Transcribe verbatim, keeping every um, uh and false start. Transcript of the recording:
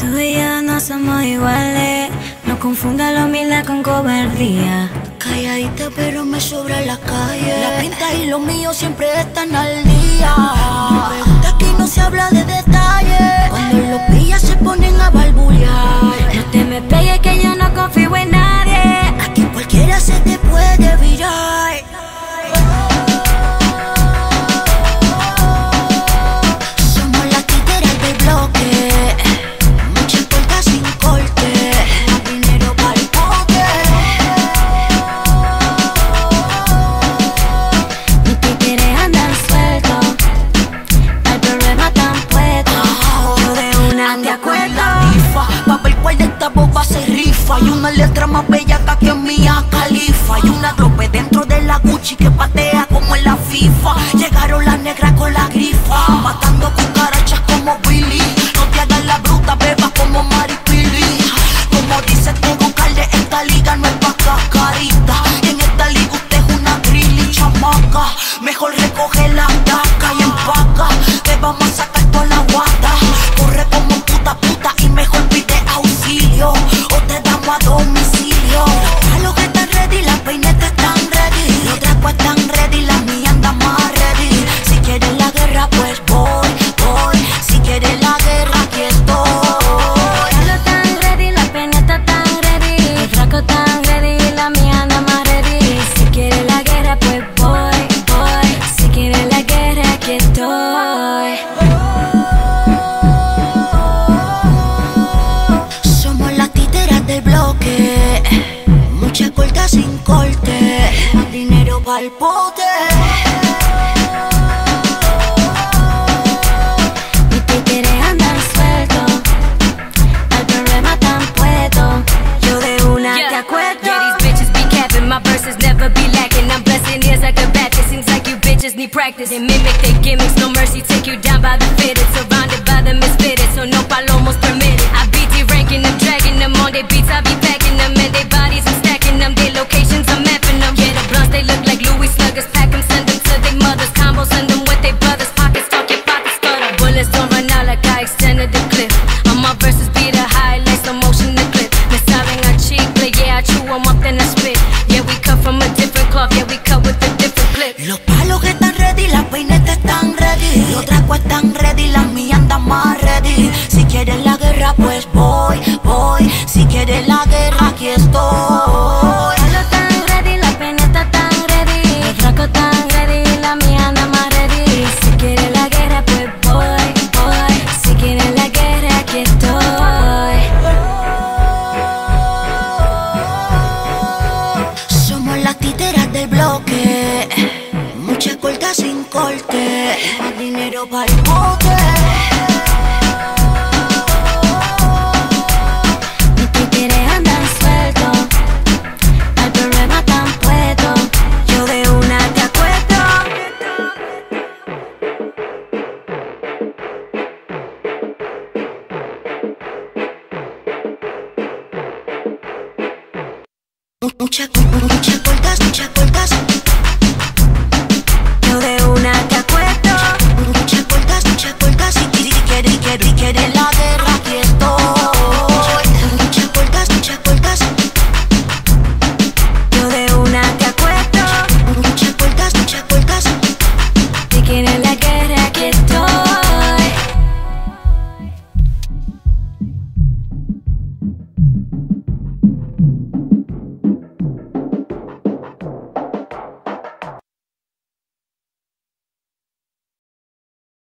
Tú y yo no somos iguales, no confunda la humildad con cobardía. Calladita pero me sobra la calle, la pinta y los míos siempre están al día. Me pregunta, aquí no se habla de detalles, cuando los pillas se ponen a balbulear. No te me pegues que yo no confío en nadie, aquí cualquiera se te puede virar. Hay una letra más bellaca que Mía Khalifa, hay una drope dentro de la Gucci que patea como en la FIFA. Llegaron las negras con la grifa, matando cucarachas como Billy. No te hagas la bruta, beba como Maripili. Como dice todo calde, esta liga no es pa' cascarita. En esta liga usted es una grilly chamaca, mejor recoge la taca y empaca. Te vamos a sacar toda la guata, corre como puta puta y mejor pide auxilio. A domicilio, las palos están ready, las peinetas están ready, los trapos están ready, las mías andan más ready. Si quieres la guerra pues voy, voy, si quieres la guerra aquí estoy. Las palos están ready, las peinetas están ready, los trapos están ready, las mías andan más ready. Si quieres la guerra pues voy, voy, si quieres la guerra aquí estoy. Muchas cortas sin corte, más dinero pa'l pote. Mis títeres andan sueltos, al problema tan puesto. Yo de una yeah. te acuerdo. Yeah, these bitches be capping, my verses never be lacking. I'm blessing ears like a bat. It seems like you bitches need practice. They mimic their gimmicks, no mercy, take you down by the fitted. Surrounded by the misfitted, so no palomos permitted. I be de-ranking them, dragging them on their beats, I be packing them and they bodies and stacking them, their locations I'm mapping them. Yeah, the blunts they look like Louis Sluggers, pack them, send them to their mothers, combo send them with their brothers, pockets talking, pockets stutter. Bullets don't run out like I extended the clip, on my verses be the highlights, no motion the clip. Me saben a chicle, yeah I chew them up then I spit. Yeah we cut from a different cloth, yeah we cut with a different clip. Los palos están ready, las peinetas están ready, los tracos están ready, las mías andan más ready. Si quieres la guerra pues voy, voy, si quieres la guerra aquí estoy. Los tan ready, las peinetas tan ready, los tracos tan ready, la mía anda más ready. Si quieres la guerra pues voy, voy, si quieres la guerra aquí estoy. Somos las titeras del bloque, muchas cortas sin corte, más dinero pa'l bote. Muchas cortas, muchas cortas, yo de una te acuerdo. Muchas cortas, muchas cortas, si quieres, si quieres, si quieres la guerra.